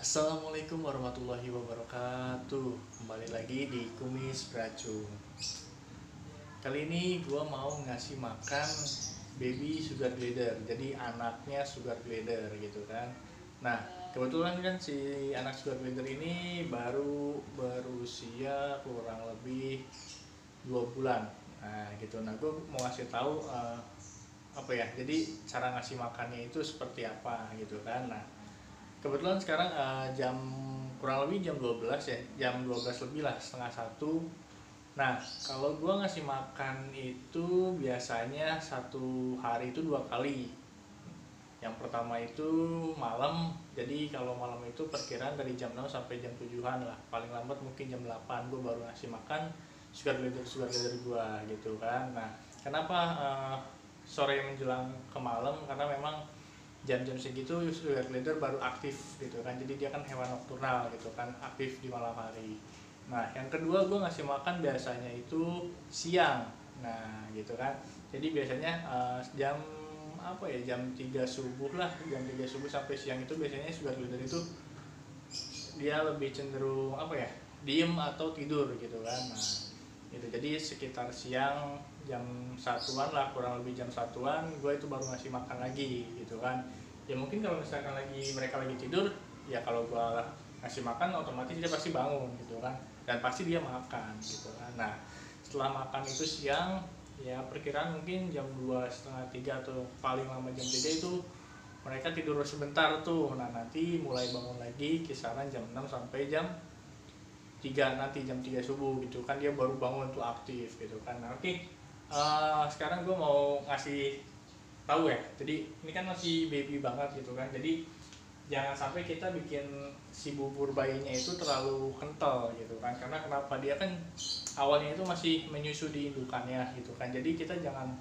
Assalamualaikum warahmatullahi wabarakatuh. Kembali lagi di Kumis Beracun. Kali ini gua mau ngasih makan baby sugar glider, jadi anaknya sugar glider gitu kan. Nah kebetulan kan si anak sugar glider ini baru berusia kurang lebih 2 bulan. Nah gitu, nah gua mau ngasih tahu apa ya, jadi cara ngasih makannya itu seperti apa gitu kan. Nah kebetulan sekarang jam kurang lebih jam 12 ya, jam 12 lebih lah, setengah 1. Nah kalau gua ngasih makan itu biasanya 1 hari itu 2 kali. Yang pertama itu malam, jadi kalau malam itu perkiraan dari jam 6 sampai jam 7-an lah, paling lambat mungkin jam 8 gua baru ngasih makan sugar glider gua gitu kan. Nah kenapa sore menjelang ke malam, karena memang jam-jam segitu sugar glider baru aktif gitu kan, jadi dia kan hewan nokturnal gitu kan, aktif di malam hari. Nah yang kedua gue ngasih makan biasanya itu siang, nah gitu kan, jadi biasanya jam apa ya, jam 3 subuh lah, jam 3 subuh sampai siang itu biasanya sugar glider itu dia lebih cenderung apa ya, diem atau tidur gitu kan. Nah gitu, jadi sekitar siang jam 1-an lah, kurang lebih jam 1-an gue itu baru ngasih makan lagi gitu kan. Ya mungkin kalau misalkan lagi mereka lagi tidur ya, kalau gue ngasih makan otomatis dia pasti bangun gitu kan, dan pasti dia makan gitu kan. Nah setelah makan itu siang ya, perkiraan mungkin jam 2, setengah 3 atau paling lama jam 3 itu mereka tidur sebentar tuh. Nah nanti mulai bangun lagi kisaran jam 6 sampai jam 3, nanti jam 3 subuh gitu kan, dia baru bangun tuh aktif gitu kan. Nah, oke. Sekarang gue mau ngasih tahu ya, jadi ini kan masih baby banget gitu kan, jadi jangan sampai kita bikin si bubur bayinya itu terlalu kental gitu kan, karena kenapa, dia kan awalnya itu masih menyusu di indukannya gitu kan, jadi kita jangan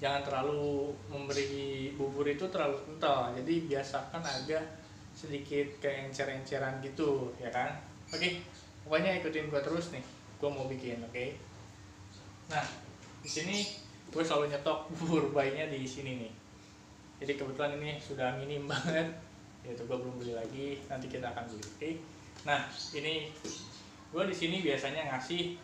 terlalu memberi bubur itu terlalu kental, jadi biasakan agak sedikit kayak encer-enceran gitu ya kan. Oke, pokoknya ikutin gue terus nih, gue mau bikin. Oke. Nah di sini gue selalu nyetok bubur bayinya di sini nih. Jadi kebetulan ini sudah minim banget, yaitu gue belum beli lagi. Nanti kita akan beli. Oke. Nah ini gue di sini biasanya ngasih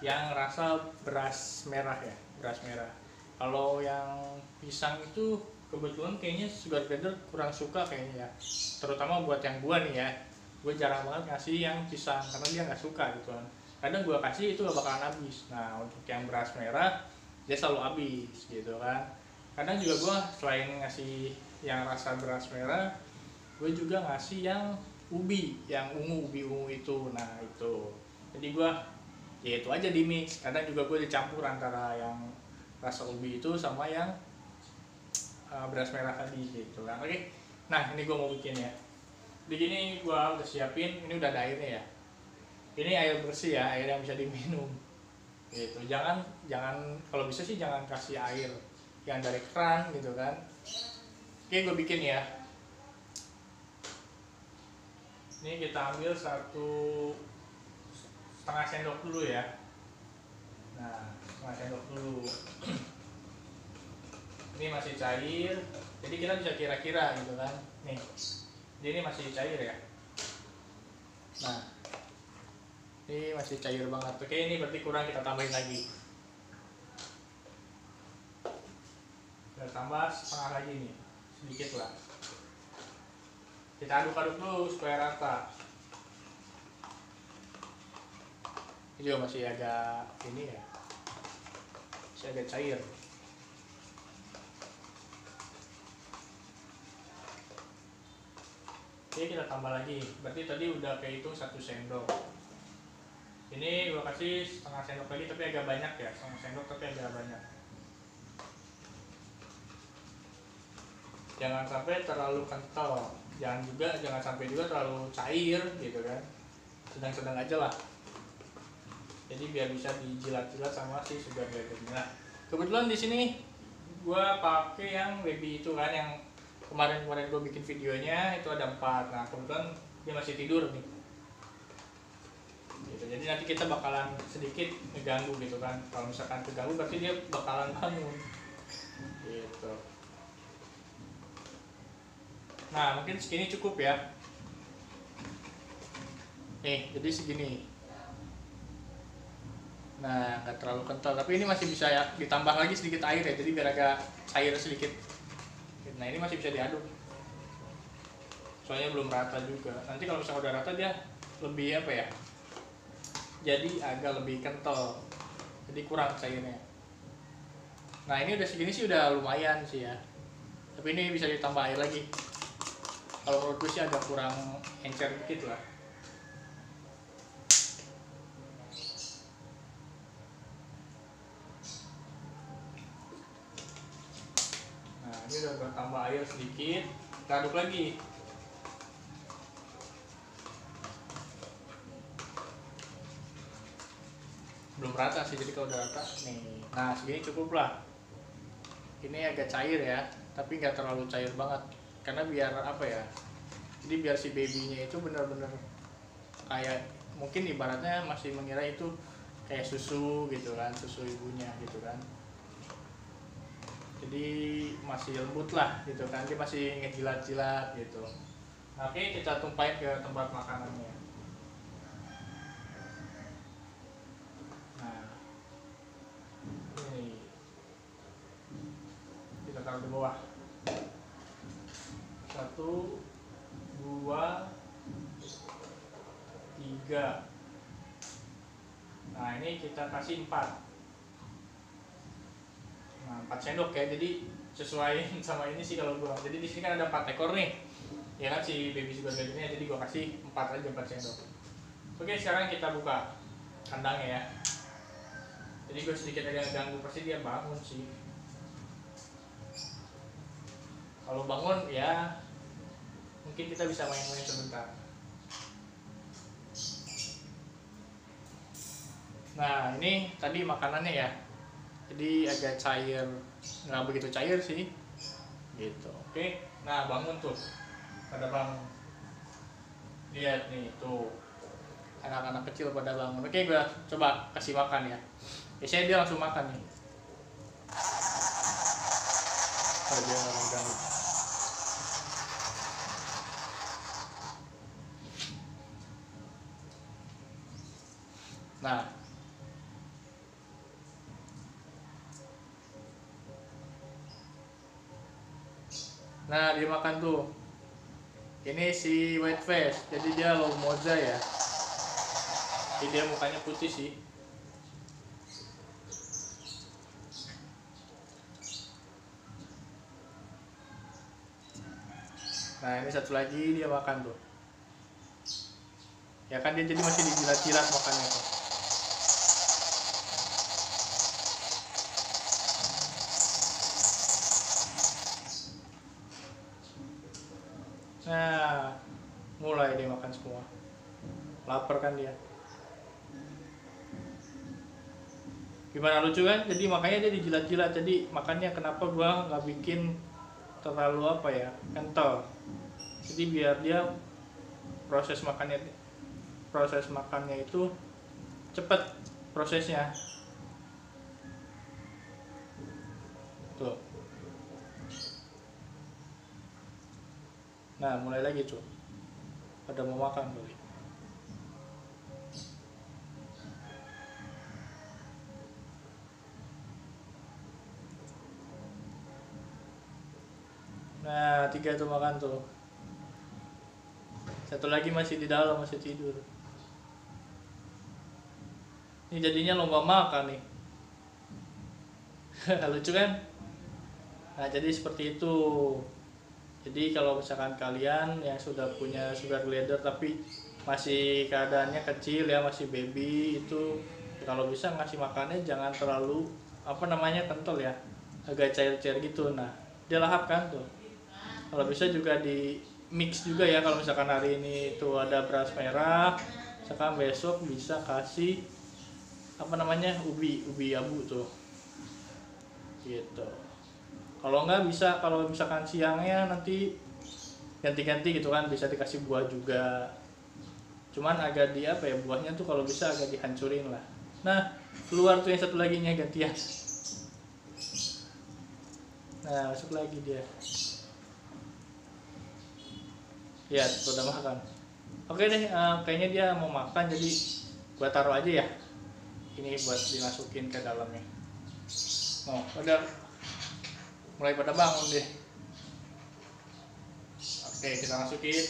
yang rasa beras merah ya, beras merah. Kalau yang pisang itu kebetulan kayaknya sugar glider kurang suka kayaknya ya. Terutama buat yang gue nih ya. Gue jarang banget ngasih yang pisang karena dia nggak suka gitu kan. Kadang gue kasih itu gak bakalan habis. Nah untuk yang beras merah dia selalu habis gitu kan. Kadang juga gue selain ngasih yang rasa beras merah, gue juga ngasih yang ubi, yang ungu, ubi ungu itu. Nah itu, jadi gue ya itu aja di mix. Kadang juga gue dicampur antara yang rasa ubi itu sama yang beras merah tadi gitu kan. Oke, nah ini gue mau bikin ya. Di sini gue udah siapin, ini udah ada airnya ya. Ini air bersih ya, air yang bisa diminum gitu. Jangan kalau bisa sih jangan kasih air yang dari keran gitu kan. Oke, gue bikin ya. Ini kita ambil 1/2 sendok dulu ya. Nah 1/2 sendok dulu. Ini masih cair, jadi kita bisa kira-kira gitu kan. Nih, jadi ini masih cair ya. Nah ini masih cair banget. Oke, ini berarti kurang, kita tambahin lagi. Kita tambah setengah lagi nih, sedikit lah. Kita aduk-aduk dulu supaya rata. Ini juga masih agak ini ya, masih agak cair. Oke, kita tambah lagi. Berarti tadi udah kehitung 1 sendok. Ini gue kasih 1/2 sendok lagi, tapi agak banyak ya, 1/2 sendok tapi agak banyak. Jangan sampai terlalu kental, jangan sampai juga terlalu cair gitu kan, sedang-sedang aja lah. Jadi biar bisa dijilat-jilat sama si sugar glidernya. Nah kebetulan di sini gue pakai yang baby itu kan, yang kemarin gue bikin videonya itu ada 4. Nah kebetulan dia masih tidur nih. Gitu. Jadi nanti kita bakalan sedikit ngeganggu gitu kan. Kalau misalkan keganggu berarti dia bakalan bangun gitu. Nah, mungkin segini cukup ya. Nih, jadi segini. Nah, nggak terlalu kental, tapi ini masih bisa ya, ditambah lagi sedikit air ya, jadi biar agak cair sedikit. Nah, ini masih bisa diaduk, soalnya belum rata juga. Nanti kalau misalnya udah rata dia lebih apa ya, jadi agak lebih kental, jadi kurang cairnya. Nah, ini udah segini sih, udah lumayan sih ya, tapi ini bisa ditambah air lagi. Kalau menurut gue sih agak kurang encer dikit lah. Nah, ini udah gue tambah air sedikit, kita aduk lagi. Belum rata sih, jadi kalau udah rata nih, nah segini cukup lah. Ini agak cair ya, tapi nggak terlalu cair banget, karena biar apa ya, jadi biar si babynya itu bener-bener kayak, mungkin ibaratnya masih mengira itu kayak susu gitu kan, susu ibunya gitu kan, jadi masih lembut lah gitu kan, dia masih ngejilat-jilat gitu. Nah, oke, kita tumpahin ke tempat makanannya. Taruh di bawah. 1, 2, 3. Nah, ini kita kasih 4. Nah, 4 sendok ya. Jadi sesuai sama ini sih kalau gua. Jadi di sini kan ada 4 ekor nih. Ya kan si baby sugar glidernya, jadi gua kasih 4 aja, 4 sendok. Oke, sekarang kita buka kandangnya ya. Jadi gua sedikit agak ganggu pasti dia bangun sih. Kalau bangun ya mungkin kita bisa main-main sebentar. Nah, ini tadi makanannya ya, jadi agak cair, nggak begitu cair sih gitu. Oke, nah bangun tuh, pada bangun, lihat nih tuh, anak-anak kecil pada bangun. Oke, gue coba kasih makan ya, biasanya dia langsung makan nih. Oh, dia nggak mengganggu. Nah, dia makan tuh. Ini si white face, jadi dia low moza ya. Jadi dia mukanya putih sih. Nah, ini satu lagi dia makan tuh. Ya kan, dia jadi masih dijilat-jilat makannya tuh. Nah, mulai dia makan semua. Lapar kan dia. Gimana, lucu kan? Jadi makanya dia dijilat-jilat. Jadi makanya kenapa gua nggak bikin terlalu apa ya, kental. Jadi biar dia proses makannya itu cepet prosesnya. Tuh. Nah, mulai lagi tuh, pada mau makan dulu. Nah, 3 tuh makan tuh. Satu lagi masih di dalam, masih tidur. Ini jadinya lomba makan nih. Lucu kan? Nah, jadi seperti itu. Jadi kalau misalkan kalian yang sudah punya sugar glider tapi masih keadaannya kecil ya, masih baby, itu kalau bisa ngasih makannya jangan terlalu apa namanya kental ya, agak cair-cair gitu. Nah, dia lahap kan tuh. Kalau bisa juga di mix juga ya, kalau misalkan hari ini itu ada beras merah, misalkan besok bisa kasih apa namanya ubi abu tuh gitu. Kalau nggak bisa, kalau misalkan siangnya nanti ganti-ganti gitu kan, bisa dikasih buah juga. Cuman agak di apa ya, buahnya tuh kalau bisa agak dihancurin lah. Nah, keluar tuh yang satu lagi nya gantian. Nah, masuk lagi dia. Iya, udah makan. Oke deh, kayaknya dia mau makan, jadi gua taruh aja ya. Ini buat dimasukin ke dalamnya. Oh, udah mulai pada bangun deh. Oke, kita masukin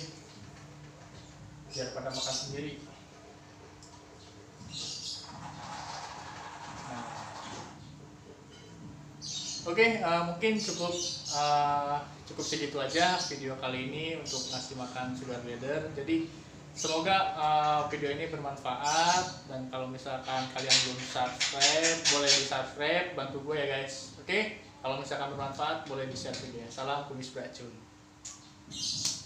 biar pada makan sendiri. Nah. Oke, mungkin cukup segitu aja video kali ini untuk ngasih makan Sugar Glider. Jadi semoga video ini bermanfaat, dan kalau misalkan kalian belum subscribe, boleh di subscribe, bantu gue ya guys. Oke, kalau misalkan bermanfaat boleh di share videonya. Salam Kumis Beracun.